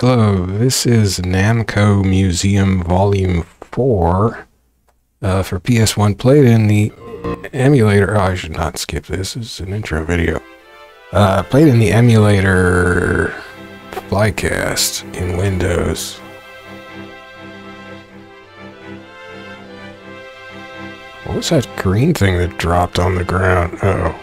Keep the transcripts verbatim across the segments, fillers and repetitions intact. Hello, this is Namco Museum Volume four uh, for P S one, played in the emulator. Oh, I should not skip this. This is an intro video. Uh, played in the emulator Flycast in Windows. What was that green thing that dropped on the ground? Uh-oh.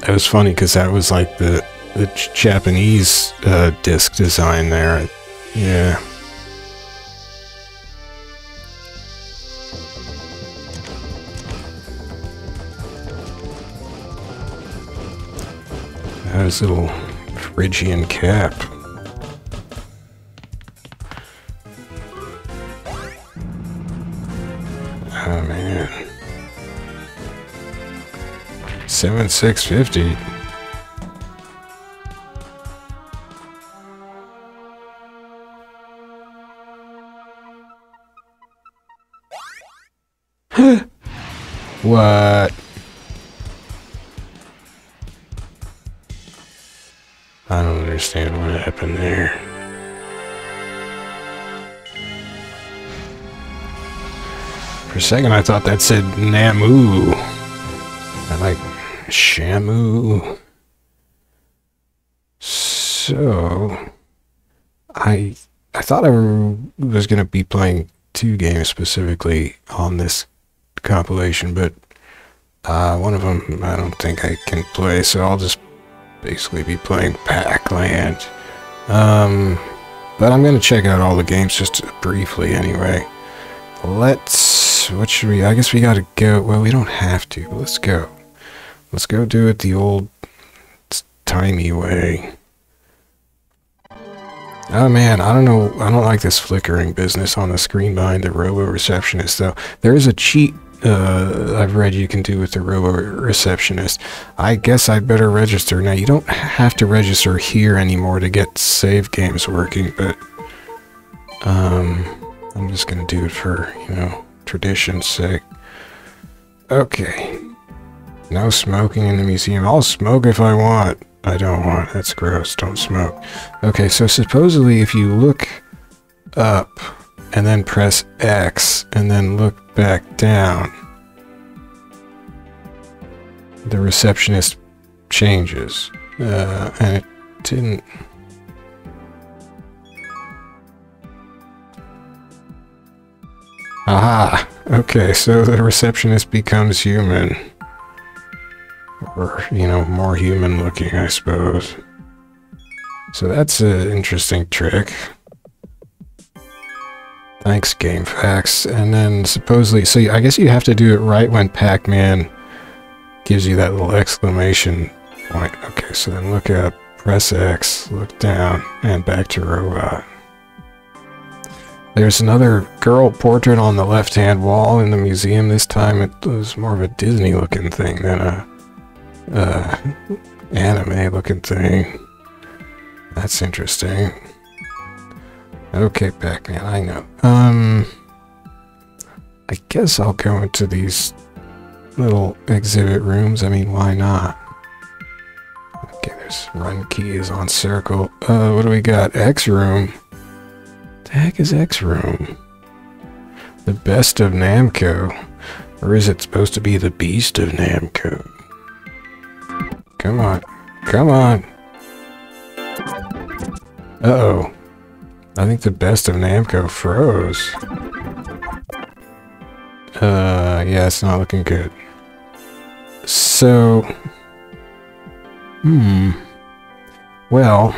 It was funny because that was like the, the Japanese uh, disc design there. Yeah. That was a little Phrygian cap. Oh man. seven six fifty. What? I don't understand what happened there. For a second I thought that said Namu. I like Shamu. So I I thought I was going to be playing two games specifically on this compilation, but uh, one of them I don't think I can play, so I'll just basically be playing Pac-Land. Um, but I'm going to check out all the games just briefly anyway. Let's, what should we, I guess we got to go, well, we don't have to, but let's go. Let's go do it the old timey way. Oh man, I don't know, I don't like this flickering business on the screen behind the robo-receptionist though. There is a cheat uh, I've read you can do with the robo-receptionist. I guess I'd better register. Now you don't have to register here anymore to get save games working, but um, I'm just gonna do it for, you know, tradition's sake. Okay. No smoking in the museum. I'll smoke if I want. I don't want. That's gross. Don't smoke. Okay, so supposedly if you look up and then press X and then look back down, the receptionist changes. Uh, and it didn't... Aha! Okay, so the receptionist becomes human. Or, you know, more human looking, I suppose. So that's an interesting trick. Thanks, GameFAQs. And then supposedly, so I guess you have to do it right when Pac-Man gives you that little exclamation point. Okay, so then look up, press X, look down, and back to robot. There's another girl portrait on the left-hand wall in the museum. This time it was more of a Disney-looking thing than a Uh, anime looking thing. That's interesting. Okay, Pac-Man, I know. Um, I guess I'll go into these little exhibit rooms. I mean, why not? Okay, there's run key is on circle. Uh, what do we got? X room. What the heck is X room? The best of Namco. Or is it supposed to be the beast of Namco? Come on. Come on. Uh-oh. I think the best of Namco froze. Uh, yeah, it's not looking good. So... Hmm. Well...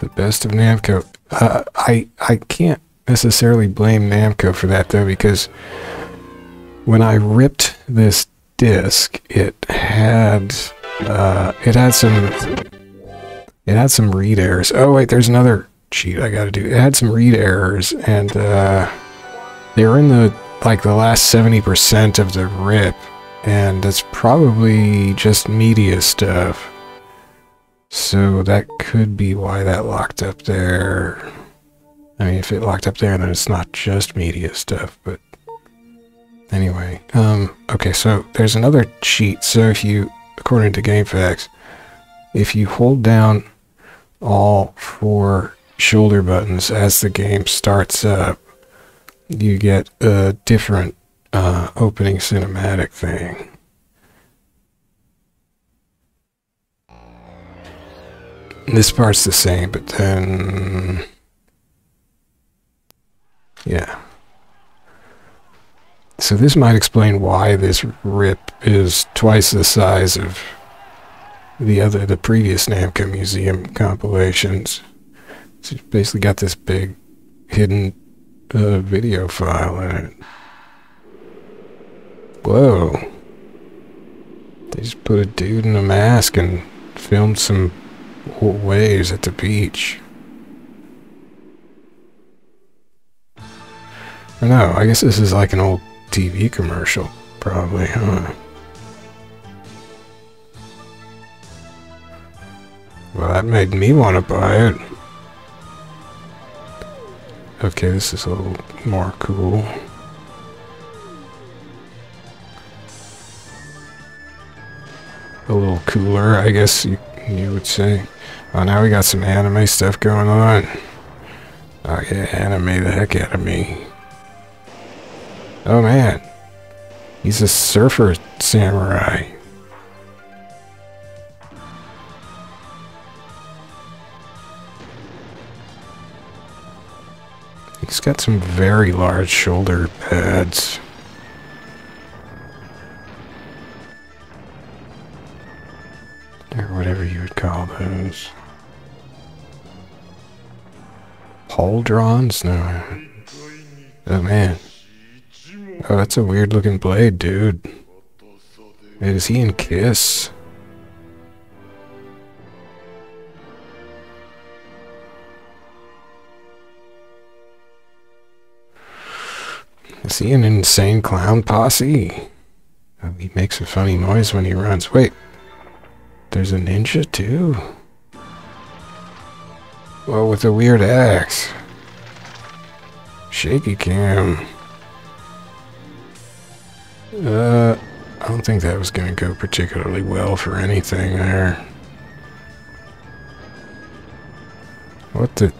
The best of Namco. Uh, I, I can't necessarily blame Namco for that, though, because... When I ripped this disc, it had uh, it had some it had some read errors. Oh wait, there's another cheat I got to do. It had some read errors, and uh, they were in the like the last seventy percent of the rip, and that's probably just media stuff. So that could be why that locked up there. I mean, if it locked up there, then it's not just media stuff, but anyway. Um, okay, so there's another cheat. So if you, according to GameFAQs, if you hold down all four shoulder buttons as the game starts up, you get a different uh, opening cinematic thing. This part's the same, but then... yeah. So this might explain why this rip is twice the size of the other, the previous Namco Museum compilations. So it's basically got this big hidden uh, video file in it. Whoa. They just put a dude in a mask and filmed some waves at the beach. Or no, I guess this is like an old T V commercial, probably, huh? Well, that made me want to buy it. Okay, this is a little more cool. A little cooler, I guess you, you would say. Oh, now we got some anime stuff going on. Oh yeah, anime the heck out of me. Oh man, he's a surfer samurai. He's got some very large shoulder pads. Or whatever you would call those. Pauldrons? No. Oh man. Oh, that's a weird looking blade, dude. Man, is he in Kiss? Is he an Insane Clown Posse? Oh, he makes a funny noise when he runs. Wait, there's a ninja too? Well, with a weird axe. Shaky cam. Uh, I don't think that was going to go particularly well for anything there. What the...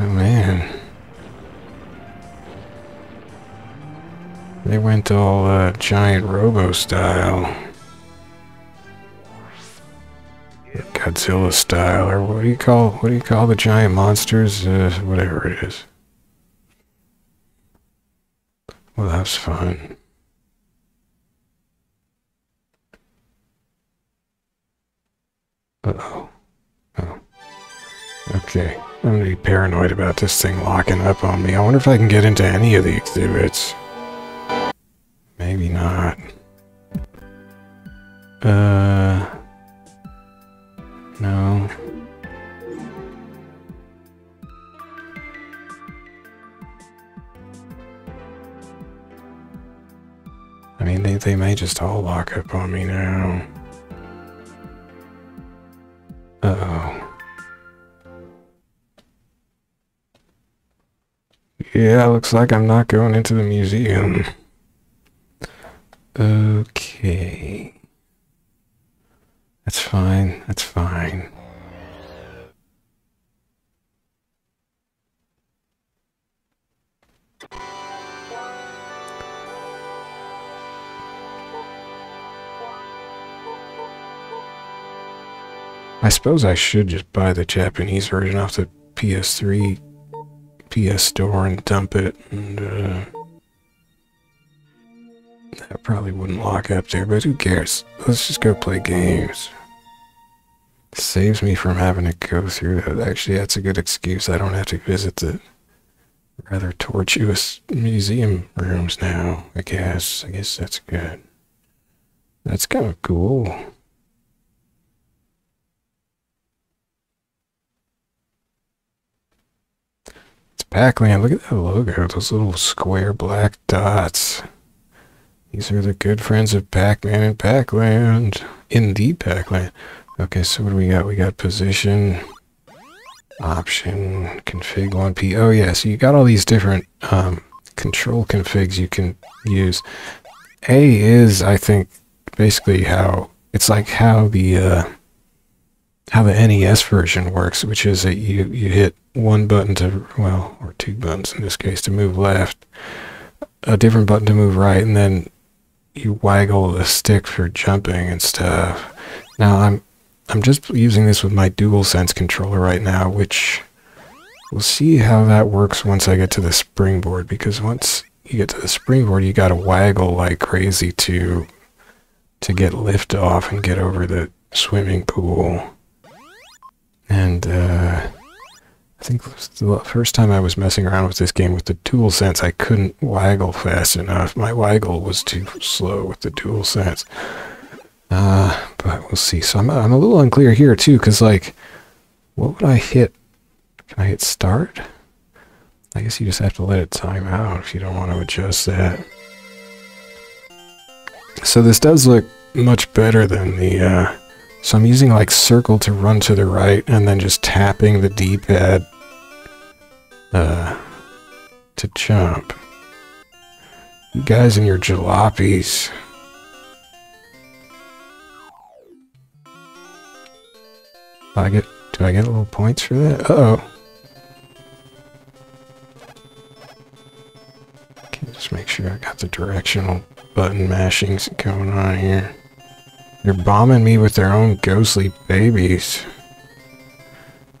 oh man. They went all, uh, giant robo-style. Godzilla-style, or what do you call, what do you call the giant monsters? Uh, whatever it is. Well, that's fun. Uh-oh. Oh. Okay. I'm gonna be paranoid about this thing locking up on me. I wonder if I can get into any of the exhibits. Maybe not. Uh... No. I mean, they, they may just all lock up on me now. Uh-oh. Yeah, looks like I'm not going into the museum. Okay. That's fine, that's fine. I suppose I should just buy the Japanese version off the P S three, P S Store and dump it, and uh, that probably wouldn't lock up there, but who cares? Let's just go play games. Saves me from having to go through that. Actually, that's a good excuse. I don't have to visit the rather tortuous museum rooms now, I guess. I guess that's good. That's kind of cool. Pac-Land, look at that logo, those little square black dots. These are the good friends of Pac-Man and Pac-Land. In the Pac-Land. Okay, so what do we got? We got position. Option, config, one P. Oh yeah, so you got all these different um, control configs you can use. A is, I think, basically how it's like how the uh, how the N E S version works, which is that you you hit one button to, well, or two buttons in this case to move left, a different button to move right, and then you waggle the stick for jumping and stuff. Now I'm I'm just using this with my DualSense controller right now, which we'll see how that works once I get to the springboard, because once you get to the springboard, you gotta waggle like crazy to to get lift off and get over the swimming pool. And uh, I think the first time I was messing around with this game with the DualSense, I couldn't waggle fast enough. My waggle was too slow with the DualSense. Uh, but we'll see. So I'm, I'm a little unclear here too, because like, what would I hit? Can I hit start? I guess you just have to let it time out if you don't want to adjust that. So this does look much better than the, uh, so I'm using like circle to run to the right and then just tapping the D-pad, uh, to jump. You guys and your jalopies. I get, do I get a little points for that? Uh-oh. Okay, just make sure I got the directional button mashings going on here. They're bombing me with their own ghostly babies.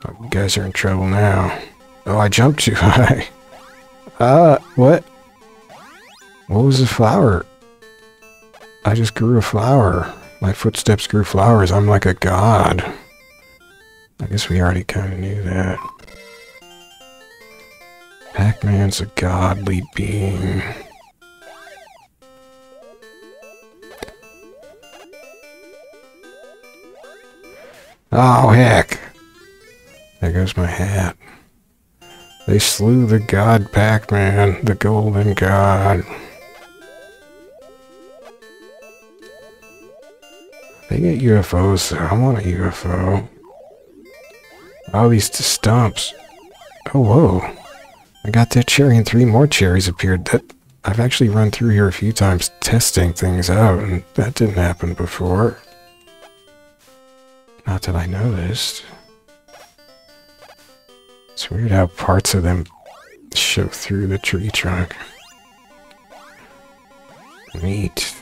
Oh, you guys are in trouble now. Oh, I jumped too high. Uh, what? What was the flower? I just grew a flower. My footsteps grew flowers. I'm like a god. I guess we already kind of knew that. Pac-Man's a godly being. Oh, heck! There goes my hat. They slew the god Pac-Man, the golden god. They get U F Os, though. I want a U F O. All these stumps. Oh, whoa. I got that cherry and three more cherries appeared. That I've actually run through here a few times testing things out, and that didn't happen before. Not that I noticed. It's weird how parts of them show through the tree trunk. Neat.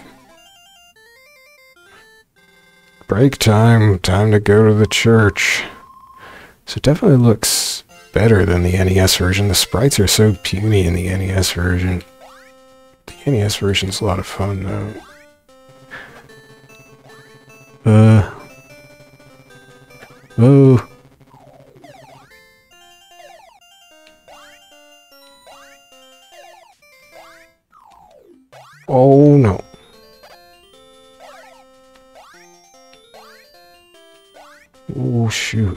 Break time. Time to go to the church. So it definitely looks better than the N E S version. The sprites are so puny in the N E S version. The N E S version's a lot of fun, though. Uh. Oh. Oh, no. Oh, shoot.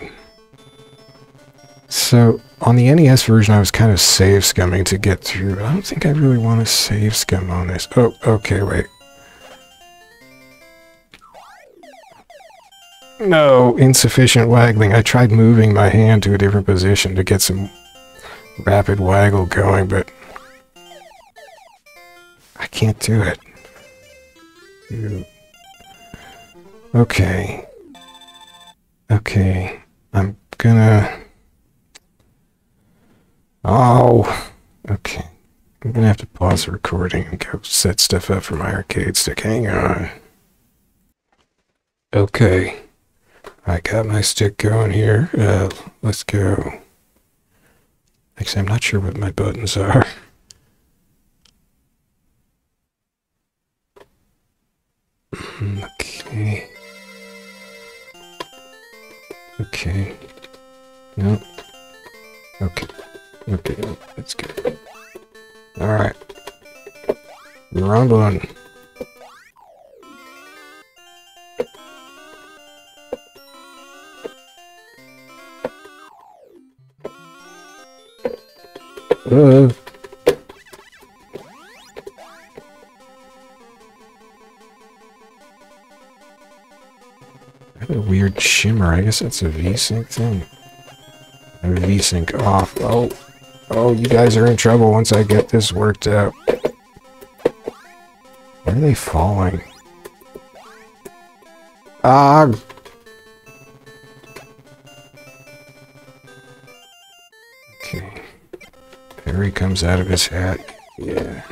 So, on the N E S version, I was kind of save-scumming to get through. I don't think I really want to save-scum on this. Oh, okay, wait. No, insufficient waggling. I tried moving my hand to a different position to get some rapid waggle going, but I can't do it. Ew. Okay. Okay. I'm gonna... Oh, okay. I'm gonna have to pause the recording and go set stuff up for my arcade stick. Hang on. Okay. I got my stick going here. Uh, let's go. Actually, I'm not sure what my buttons are. Okay. Okay. No. Okay. Okay, that's good. Alright. Round one. Uh. I had a weird shimmer. I guess that's a V-sync thing. and VSync off. Oh, oh, you guys are in trouble once I get this worked out. Where are they falling? Ah! Uh, okay. Perry comes out of his hat. Yeah.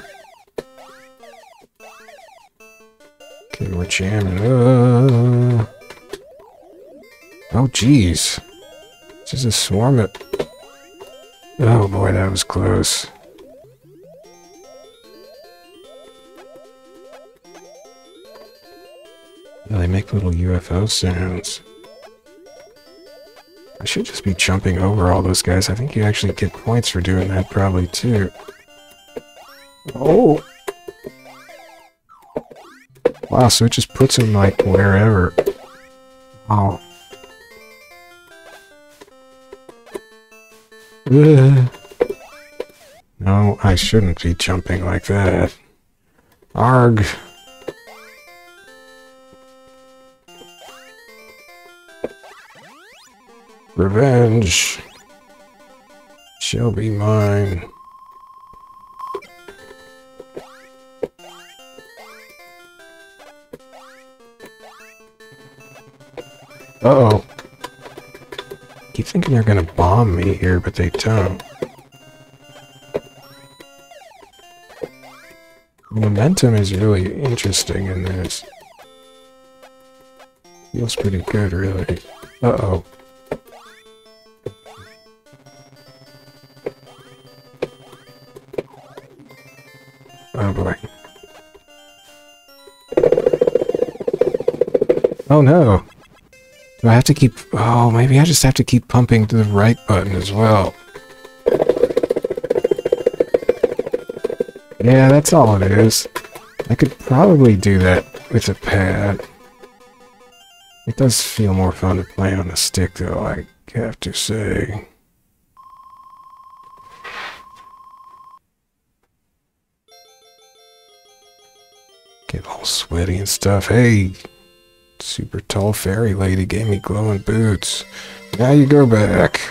Okay, we're jamming. Uh, oh, geez. This is a swarm of... Oh boy, that was close. Yeah, they make little U F O sounds. I should just be jumping over all those guys. I think you actually get points for doing that probably too. Oh! Wow, so it just puts them like wherever. Oh. Uh, no, I shouldn't be jumping like that. Arg! Revenge shall be mine. Uh-oh. Keep thinking they're gonna bomb me here, but they don't. Momentum is really interesting in this. Feels pretty good, really. Uh-oh. Oh boy. Oh no! Do I have to keep... Oh, maybe I just have to keep pumping to the right button as well. Yeah, that's all it is. I could probably do that with a pad. It does feel more fun to play on a stick, though, I have to say. Get all sweaty and stuff. Hey! Super tall fairy lady gave me glowing boots. Now you go back.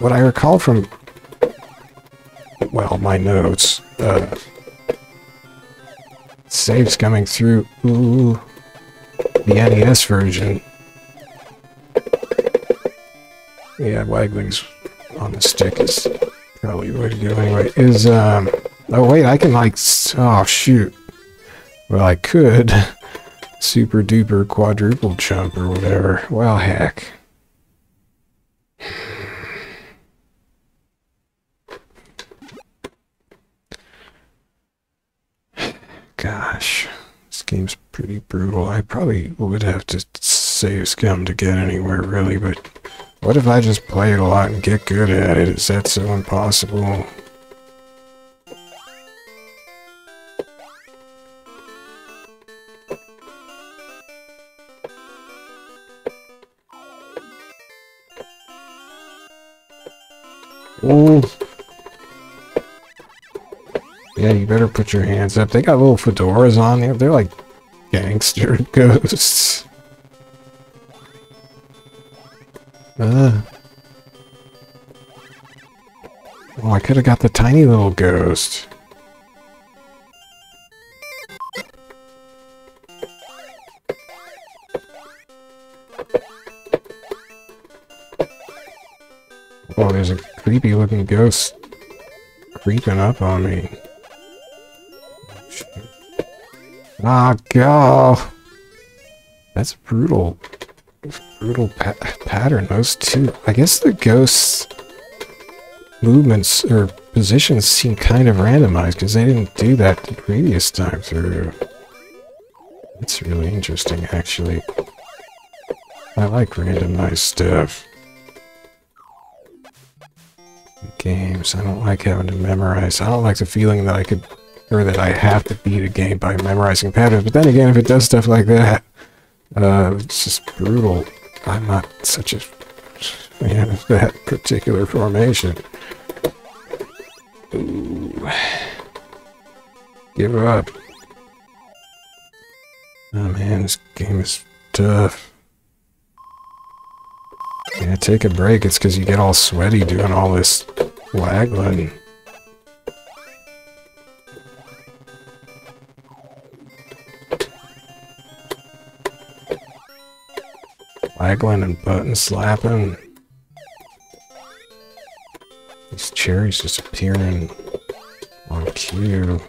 What I recall from, well, my notes, uh, saves coming through, ooh, the N E S version. Yeah, waggling's on the stick is probably the way to go anyway. Is, um, oh wait, I can like, oh shoot. Well, I could. Super duper quadruple jump or whatever. Well, heck. Gosh, this game's pretty brutal. I probably would have to save scum to get anywhere, really, but what if I just play it a lot and get good at it? Is that so impossible? Oh. Yeah, you better put your hands up. They got little fedoras on there. They're like gangster ghosts. Uh. Oh, I could have got the tiny little ghost. Oh, there's a creepy looking ghost creeping up on me. Ah, God! That's brutal. That's brutal pa pattern, those two. I guess the ghost's movements or positions seem kind of randomized because they didn't do that the previous time through. That's really interesting, actually. I like randomized stuff. Games. I don't like having to memorize. I don't like the feeling that I could, or that I have to beat a game by memorizing patterns. But then again, if it does stuff like that, uh, it's just brutal. I'm not such a fan of that particular formation. Ooh. Give up. Oh man, this game is tough. Yeah, take a break. It's because you get all sweaty doing all this waggling. Waggling and button slapping. These cherries just appearing on cue.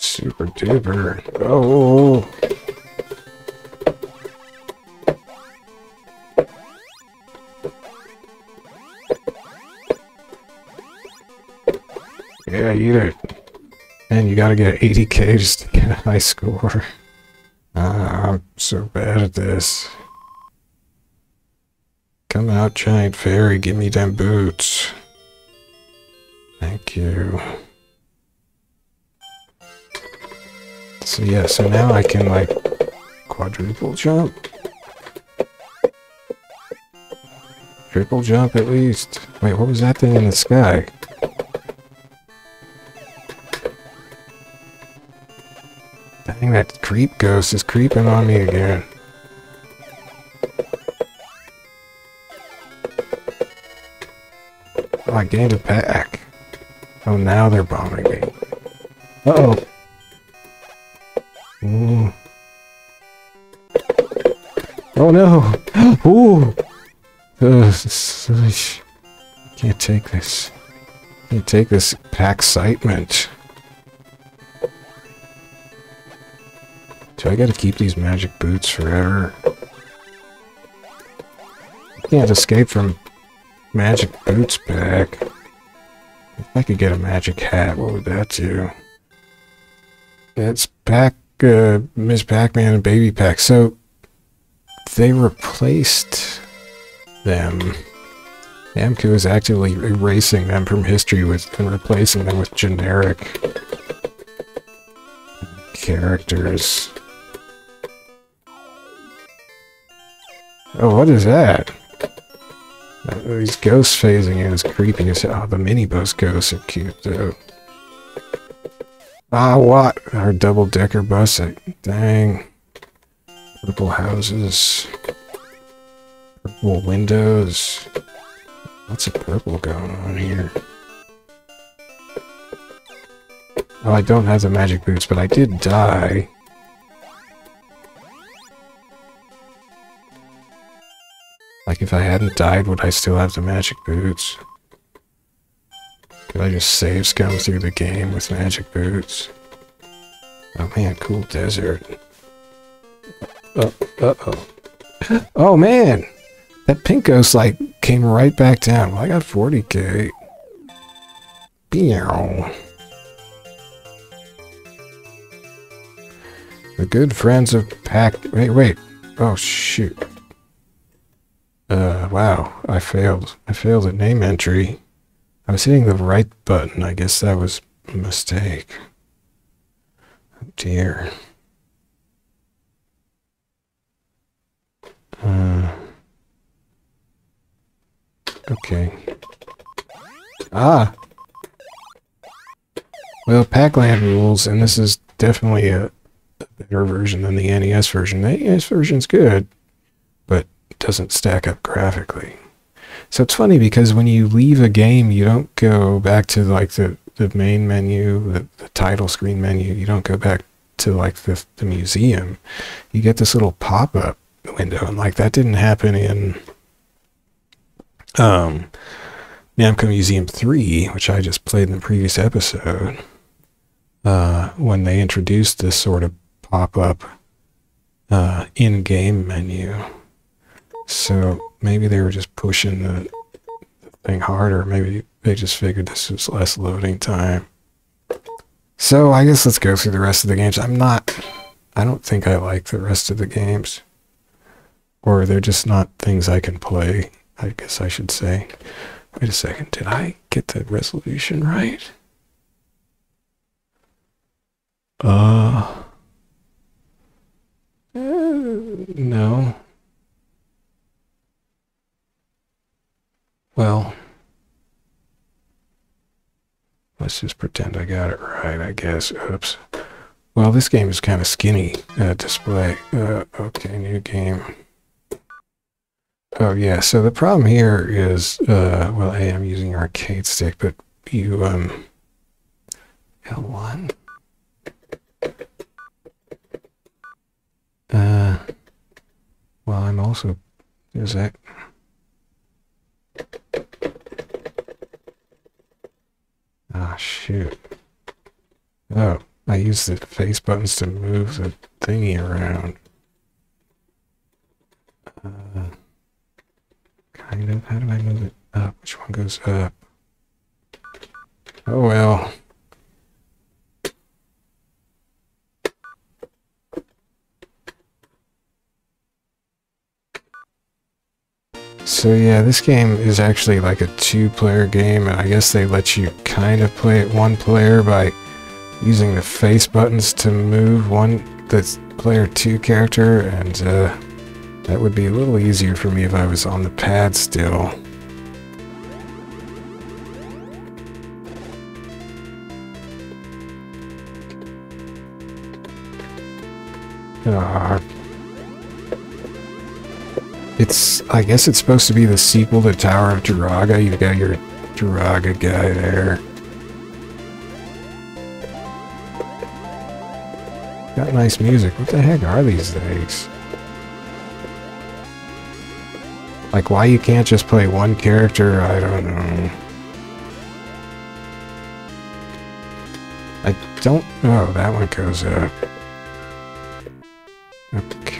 Super duper. Oh. Yeah, eat it. And you gotta get eighty K just to get a high score. Ah, I'm so bad at this. Come out, giant fairy, give me them boots. Thank you. So yeah, so now I can, like, quadruple jump. Triple jump at least. Wait, what was that thing in the sky? Dang, that creep ghost is creeping on me again. Oh, I gained a pack. Oh, now they're bombing me. Uh-oh. Ooh. Oh no! Ooh! Ugh, can't take this. Can't take this pack-citement. Do I gotta keep these magic boots forever? I can't escape from magic boots pack. If I could get a magic hat, what would that do? That's pack, uh, Miz Pac-Man and Baby Pac. So, they replaced them. Namco is actively erasing them from history with and replacing them with generic characters. Oh, what is that? Uh, these ghosts phasing in is creepy as hell. Oh, the minibus ghosts are cute, though. Ah, what? Our double-decker bus. Dang. Purple houses. Purple windows. Lots of purple going on here. Oh, I don't have the magic boots, but I did die. Like, if I hadn't died, would I still have the magic boots? Could I just save scum through the game with magic boots? Oh man, cool desert. Uh, uh-oh. Oh man! That pink ghost, like, came right back down. Well, I got forty K. Beow. The good friends of Pac... Wait, wait. Oh, shoot. Uh, wow, I failed. I failed at name entry. I was hitting the right button. I guess that was a mistake. Oh, dear. Uh, okay. Ah! Well, Pac-Land rules, and this is definitely a, a better version than the N E S version. The N E S version's good, but it doesn't stack up graphically. So it's funny because when you leave a game, you don't go back to, like, the, the main menu, the, the title screen menu. You don't go back to, like, the, the museum. You get this little pop-up window, and, like, that didn't happen in um, Namco Museum three, which I just played in the previous episode, uh, when they introduced this sort of pop-up uh, in-game menu. So... maybe they were just pushing the thing harder. Maybe they just figured this was less loading time. So I guess let's go through the rest of the games. I'm not... I don't think I like the rest of the games. Or they're just not things I can play, I guess I should say. Wait a second, did I get the resolution right? Uh... uh no... Well, let's just pretend I got it right, I guess. Oops. Well, this game is kind of skinny uh, display. Uh, okay, new game. Oh, yeah, so the problem here is, uh, well, A, I'm using arcade stick, but you, um, L one? Uh, well, I'm also, there's that. Ah, shoot. Oh, I use the face buttons to move the thingy around. Uh, kind of. How do I move it up? Which one goes up? Oh, well. So yeah, this game is actually like a two-player game, and I guess they let you kind of play it one player by using the face buttons to move one the player two character, and uh, that would be a little easier for me if I was on the pad still. Ah. It's, I guess it's supposed to be the sequel to Tower of Draga. You've got your Draga guy there. Got nice music. What the heck are these things? Like, why you can't just play one character, I don't know. I don't... Oh, that one goes up. Okay.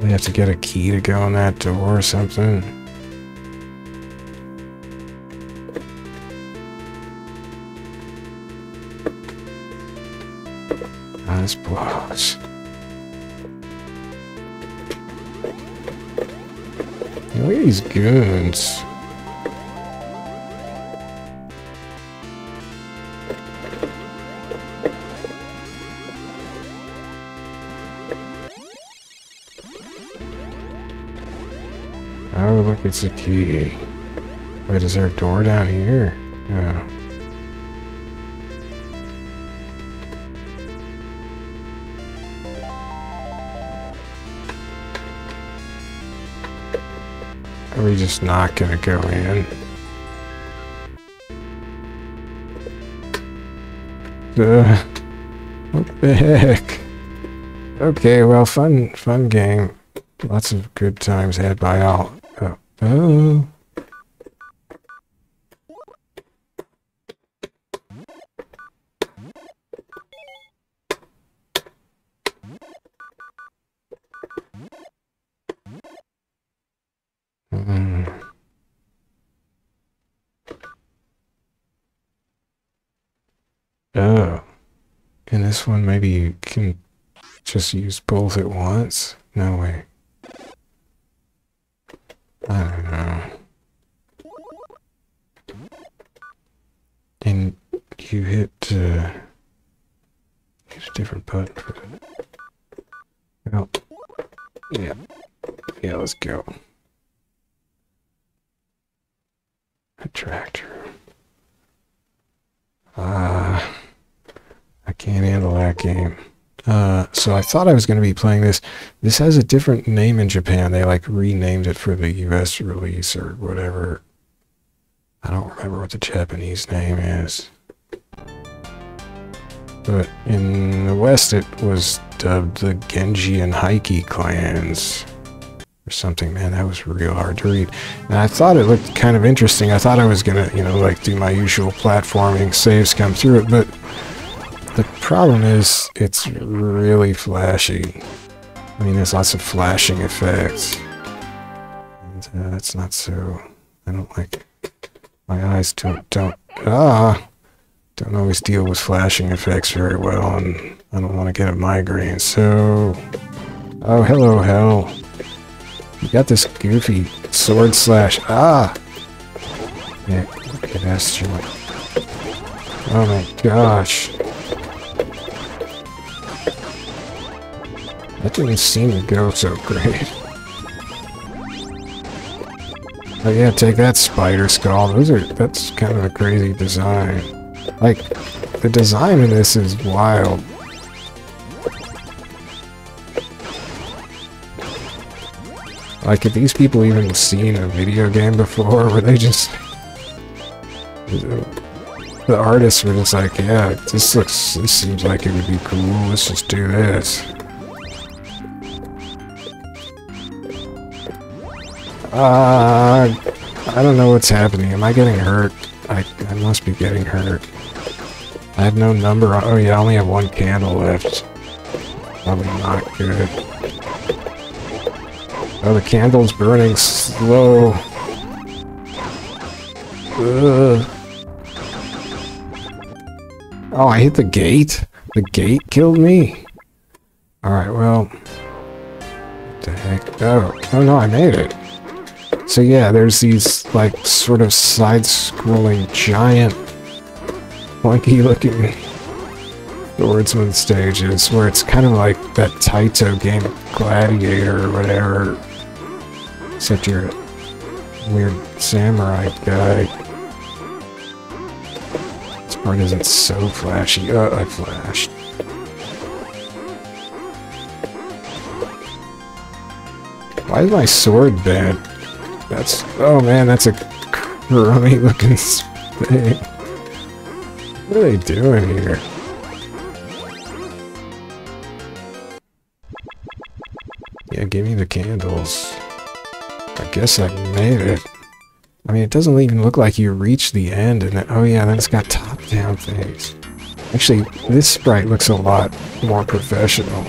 They have to get a key to go in that door or something. Nice blocks. Look at these goons. Oh, look, it's a key. Wait, is there a door down here? Yeah. Are we just not gonna go in? Duh. What the heck? Okay, well, fun, fun game. Lots of good times had by all. Oh. Mm. Oh. And this one, maybe you can just use both at once? No way. I don't know. And you hit, uh, hit a different button for that. Well, yeah. Yeah, let's go. Attractor. Ah. Uh, I can't handle that game. Uh, so I thought I was going to be playing this. This has a different name in Japan. They like renamed it for the U S release or whatever. I don't remember what the Japanese name is. But in the West it was dubbed The Genji and Heike Clans or something. Man, that was real hard to read. And I thought it looked kind of interesting. I thought I was going to, you know, like do my usual platforming, saves come through it, but the problem is, it's really flashy. I mean, there's lots of flashing effects. And, uh, that's not so... I don't like... My eyes don't... don't... Ah! Don't always deal with flashing effects very well, and I don't want to get a migraine, so... Oh, hello, hell. You got this goofy sword slash... Ah! Yeah, look at that joint. Oh my gosh. That didn't seem to go so great. Oh yeah, take that spider skull. Those are that's kind of a crazy design. Like, the design in this is wild. Like, have these people even seen a video game before? Were they just... The artists were just like, yeah, this looks... This seems like it would be cool, let's just do this. Uh... I don't know what's happening. Am I getting hurt? I, I must be getting hurt. I have no number on... Oh yeah, I only have one candle left. Probably not good. Oh, the candle's burning slow. Ugh. Oh, I hit the gate? The gate killed me? Alright, well... What the heck? Oh, oh no, I made it. So yeah, there's these, like, sort of side-scrolling giant funky-looking swordsman stages, where it's kind of like that Taito game Gladiator or whatever, except you're a weird samurai guy. This part isn't so flashy. Uh, I flashed. Why is my sword bad? That's... oh man, that's a crummy looking thing. What are they doing here? Yeah, give me the candles. I guess I made it. I mean, it doesn't even look like you reach the end and then... oh yeah, then it's got top-down things. Actually, this sprite looks a lot more professional.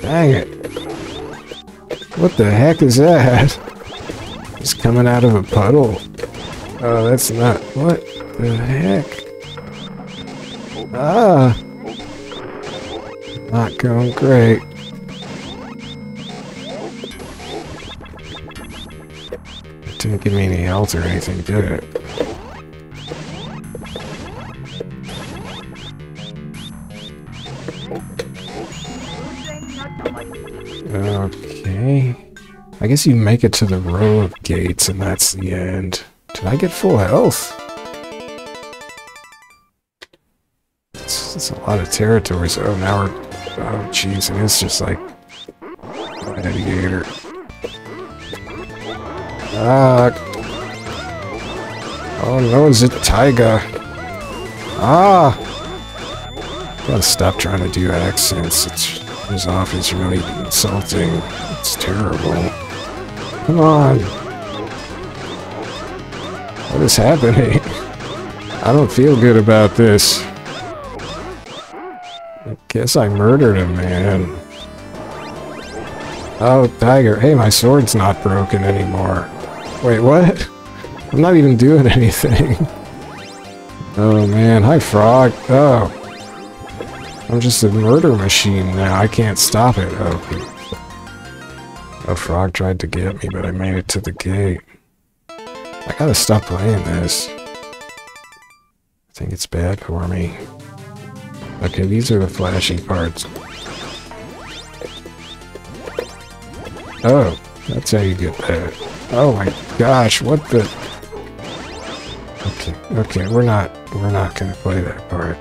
Dang it! What the heck is that? It's coming out of a puddle. Oh, that's not... what the heck? Ah! Not going great. It didn't give me any health or anything, did it? Okay... I guess you make it to the row of gates and that's the end. Did I get full health? That's, that's a lot of territories. Oh, now we're... oh, jeez, and it's just like... Gladiator. Ah! Uh, oh no, is it Taiga? Ah! Gotta stop trying to do accents. It's... his office really insulting. It's terrible. Come on. What is happening? I don't feel good about this. I guess I murdered a man. Oh, Tiger. Hey, my sword's not broken anymore. Wait, what? I'm not even doing anything. Oh, man. Hi, Frog. Oh. I'm just a murder machine now. I can't stop it. Oh, a frog tried to get me, but I made it to the gate. I gotta stop playing this. I think it's bad for me. Okay, these are the flashy parts. Oh, that's how you get that. Oh my gosh, what the... Okay, okay, we're not... we're not gonna play that part.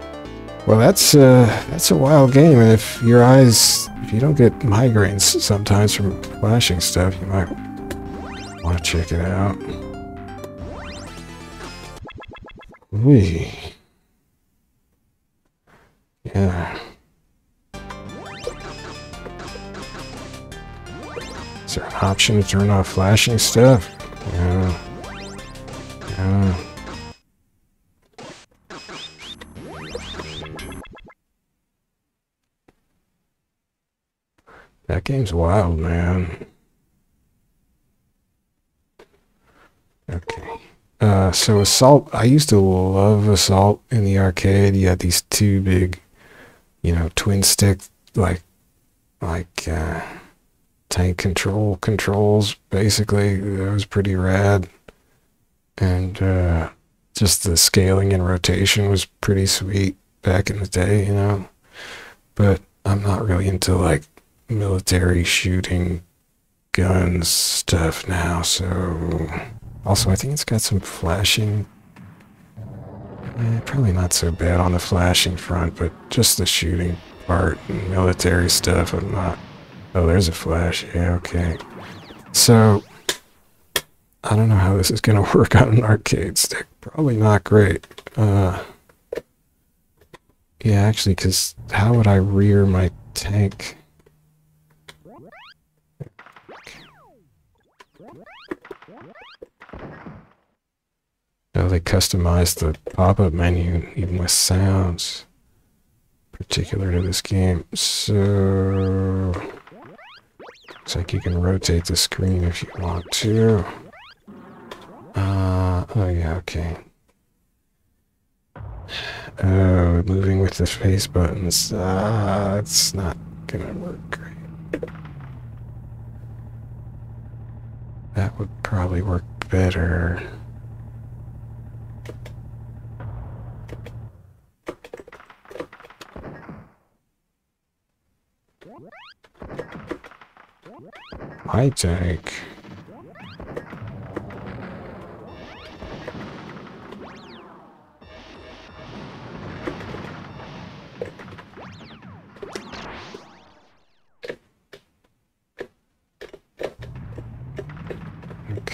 Well, that's uh, that's a wild game, and if your eyes, if you don't get migraines sometimes from flashing stuff, you might want to check it out. Ooh. Yeah. Is there an option to turn off flashing stuff? Yeah. Yeah. That game's wild, man. Okay. Uh, so Assault... I used to love Assault in the arcade. You had these two big, you know, twin-stick, like, like, uh, tank control controls, basically. That was pretty rad. And, uh, just the scaling and rotation was pretty sweet. back in the day, you know, but I'm not really into like military shooting guns stuff now. So also I think it's got some flashing, eh, probably not so bad on the flashing front, but just the shooting part and military stuff I'm not. Oh, there's a flash. Yeah, okay. So I don't know how this is going to work on an arcade stick. Probably not great. Uh, yeah, actually, because how would I rear my tank? Oh, they customized the pop-up menu, even with sounds particular to this game. So looks like you can rotate the screen if you want to. Uh, oh yeah, okay. Oh, moving with the face buttons. Ah, uh, it's not gonna work great. That would probably work better. My tank.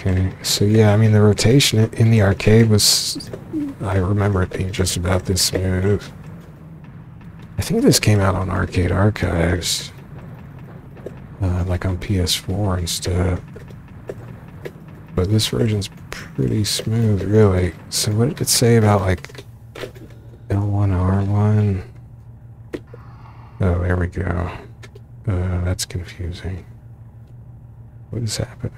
Okay, so yeah, I mean the rotation in the arcade was, I remember it being just about this smooth. I think this came out on Arcade Archives, uh, like on P S four and stuff, but this version's pretty smooth really. So what did it say about like L one R one? Oh, there we go. Uh, that's confusing. What is happening?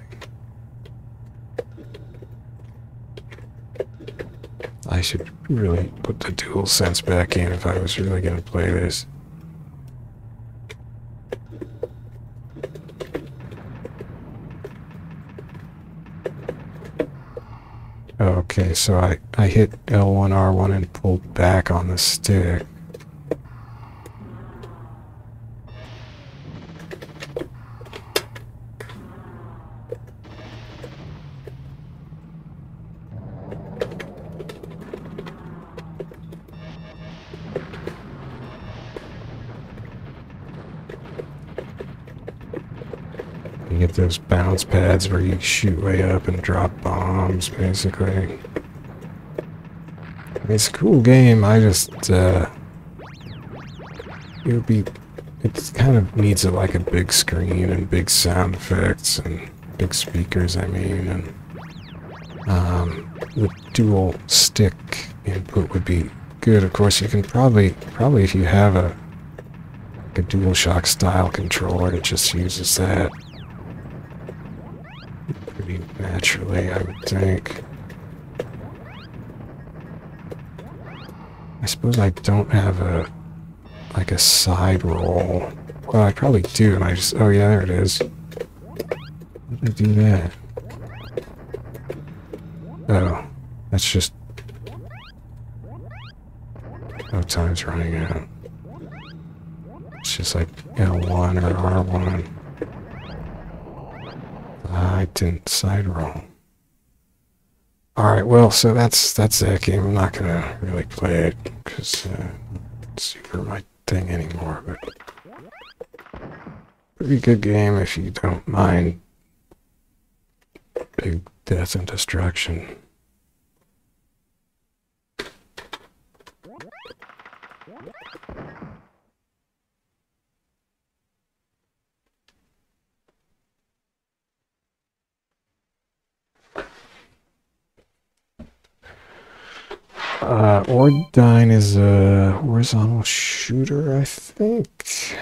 I should really put the DualSense back in if I was really going to play this. Okay, so I, I hit L one R one and pulled back on the stick. Those bounce pads where you shoot way up and drop bombs, basically. I mean, it's a cool game, I just, uh... it would be... it kind of needs a, like a big screen and big sound effects and big speakers, I mean, and... Um, the dual stick input would be good. Of course, you can probably, probably if you have a, like a DualShock style controller, it just uses that. Naturally, I would think. I suppose I don't have a, like a side roll. Well, I probably do, and I just, oh yeah, there it is. How did I do that? Oh, that's just, oh, time's running out. It's just like L one or R one. I didn't side roll. Alright, well, so that's that's that game. I'm not going to really play it because uh, it's super my thing anymore, but pretty good game if you don't mind big death and destruction. Uh, Ordyne is a horizontal shooter, I think.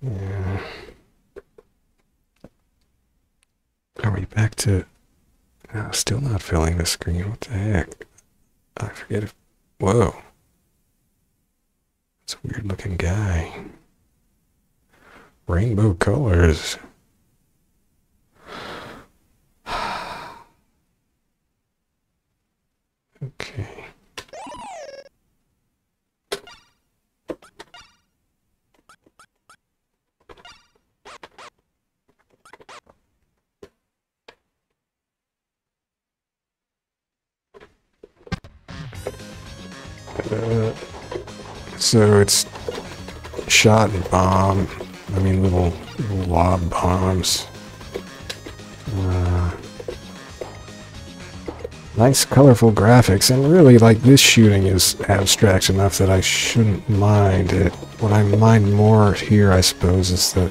Yeah. Are we back to... No, still not filling the screen. What the heck? I forget if... Whoa. That's a weird-looking guy. Rainbow colors. Okay. Uh, so it's shot and bomb. I mean, little, little lob bombs. Uh, nice colorful graphics, and really, like, this shooting is abstract enough that I shouldn't mind it. What I mind more here, I suppose, is that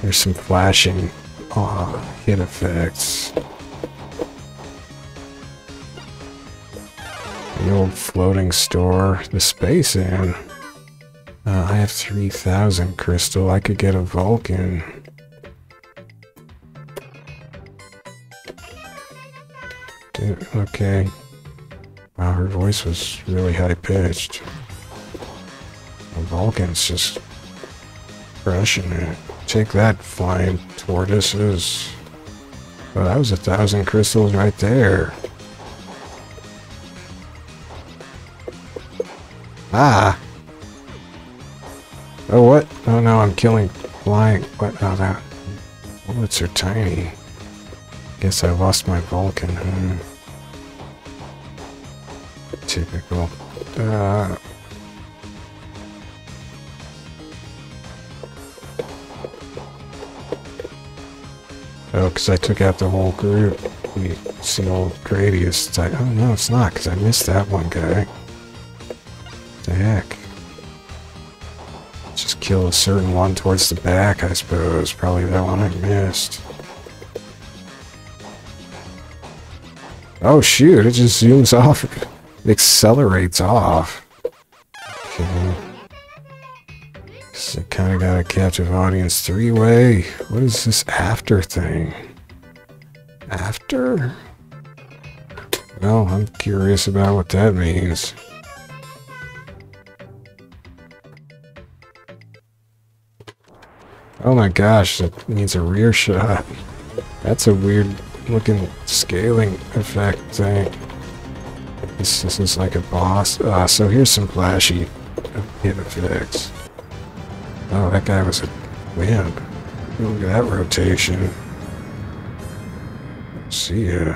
there's some flashing uh, hit effects. The old floating store, the space in. Uh, I have three thousand crystal. I could get a Vulcan. Dude, okay. Wow, her voice was really high-pitched. The Vulcan's just crushing it. Take that, flying tortoises. Well, that was a thousand crystals right there. Ah! Oh, what? Oh, no, I'm killing flying. What? Oh, that. Bullets are tiny. Guess I lost my Vulcan. Hmm. Typical. Uh. Oh, because I took out the whole group. We see old Gradius. It's like, oh, no, it's not, because I missed that one guy. What the heck? Just kill a certain one towards the back, I suppose. Probably that one I missed. Oh shoot, it just zooms off. It accelerates off. Okay. So it kinda got a captive audience three-way. What is this after thing? After? Well, I'm curious about what that means. Oh my gosh, that needs a rear shot. That's a weird looking scaling effect thing. This, this is like a boss. Ah, so here's some flashy hit effects. Oh, that guy was a wimp. Look at that rotation. See ya.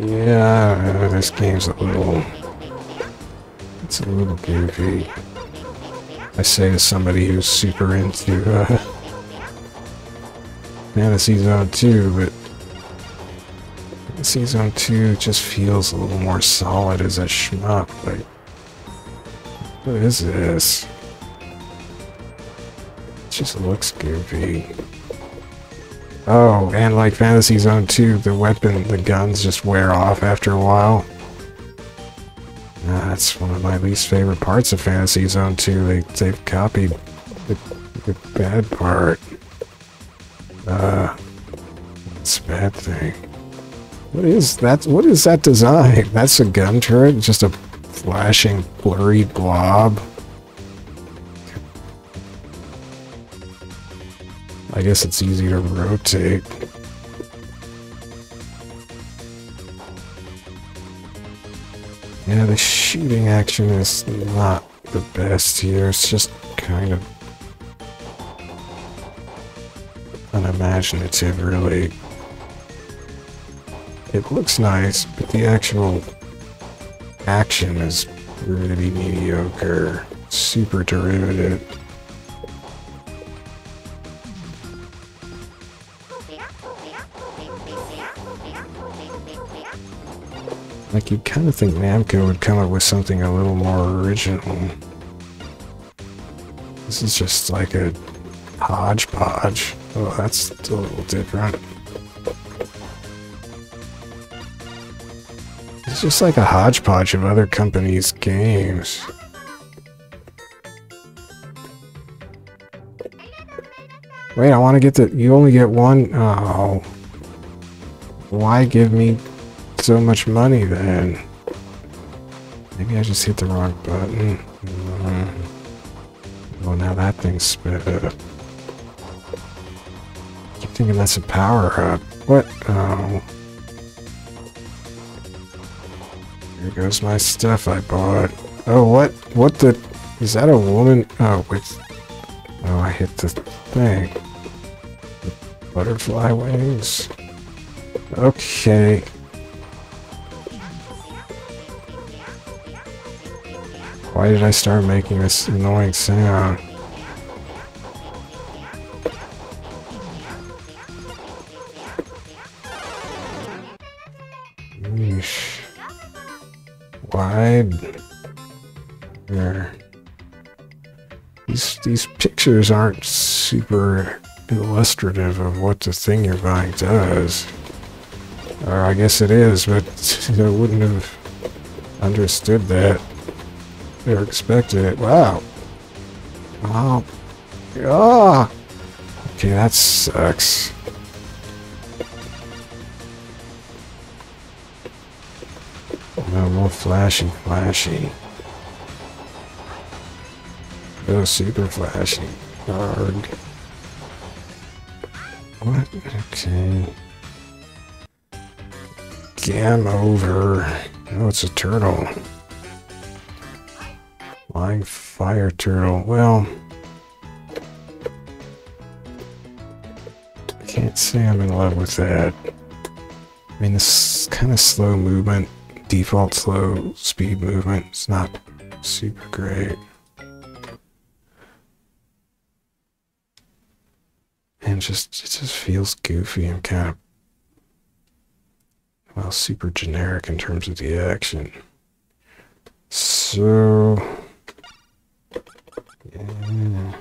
Yeah, this game's a little... It's a little goofy. I say to somebody who's super into uh, Fantasy Zone two, but Fantasy Zone two just feels a little more solid as a schmuck. Like, what is this? It just looks goofy. Oh, and like Fantasy Zone two, the weapon, the guns just wear off after a while. Ah, that's one of my least favorite parts of Fantasy Zone two. They, they've copied the, the bad part. Uh, that's a bad thing. What is that? What is that design? That's a gun turret? Just a flashing, blurry blob? I guess it's easy to rotate. Yeah, the shooting action is not the best here. It's just kind of unimaginative, really. It looks nice, but the actual action is really mediocre. Super derivative. Like, you'd kind of think Namco would come up with something a little more original. This is just like a hodgepodge. Oh, that's a little different. It's just like a hodgepodge of other companies' games. Wait, I want to get the... You only get one? Oh. Why give me... so much money then? Maybe I just hit the wrong button. Mm-hmm. Well, now that thing's sped up. I keep thinking that's a power-up. What? Oh. Here goes my stuff I bought. Oh, what? What the? Is that a woman? Oh, wait. Oh, I hit the thing. Butterfly wings. Okay. Why did I start making this annoying sound? Yeesh. Why? There. These, these pictures aren't super illustrative of what the thing you're buying does. Or I guess it is, but I wouldn't have understood that. They're expecting it. Wow. Wow. Ah. Okay, that sucks. No more flashing, flashy. No super flashy. Arg. What? Okay. Game over. Oh, it's a turtle. Flying fire turtle. Well, I can't say I'm in love with that. I mean, this kind of slow movement, default slow speed movement, it's not super great. And just, it just feels goofy and kind of, well, super generic in terms of the action. So... yeah.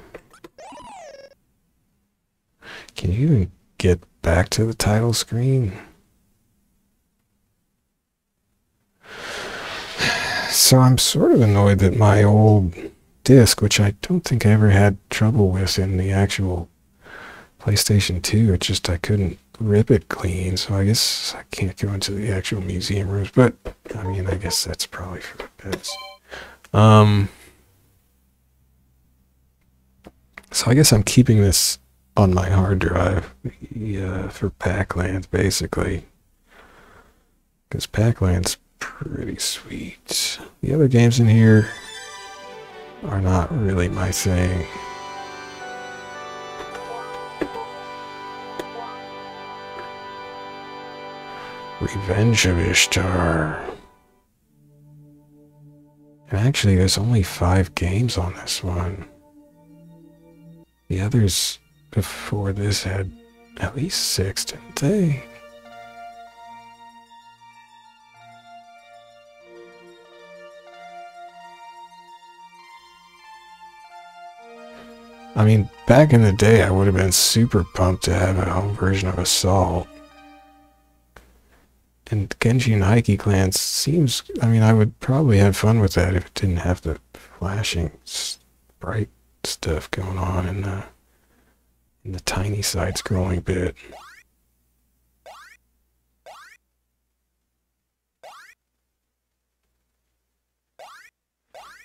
Can you even get back to the title screen? So I'm sort of annoyed that my old disc, which I don't think I ever had trouble with in the actual PlayStation two, it's just I couldn't rip it clean, so I guess I can't go into the actual museum rooms, but I mean, I guess that's probably for the best. Um... So I guess I'm keeping this on my hard drive uh, for Pac-Land, basically. Because Pac-Land's pretty sweet. The other games in here are not really my thing. Revenge of Ishtar. And actually, there's only five games on this one. The others before this had at least six, didn't they? I mean, back in the day, I would have been super pumped to have a home version of Assault. And Genji and Heike Clans seems... I mean, I would probably have fun with that if it didn't have the flashing sprite stuff going on in the in the tiny side scrolling bit.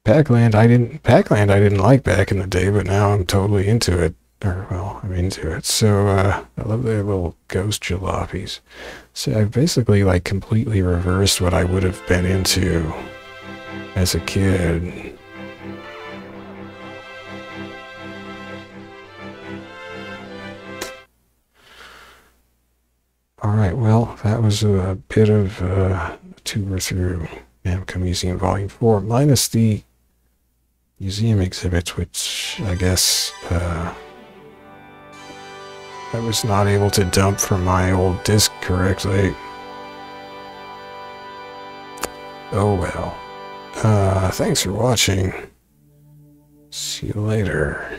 Pac-Land I didn't Pac-Land I didn't like back in the day, but now I'm totally into it. Or well, I'm into it. So uh I love their little ghost jalopies. So I've basically like completely reversed what I would have been into as a kid. Alright, well, that was a bit of a tour through Namco Museum Volume four, minus the museum exhibits, which I guess uh, I was not able to dump from my old disc correctly. Oh well. Uh, thanks for watching. See you later.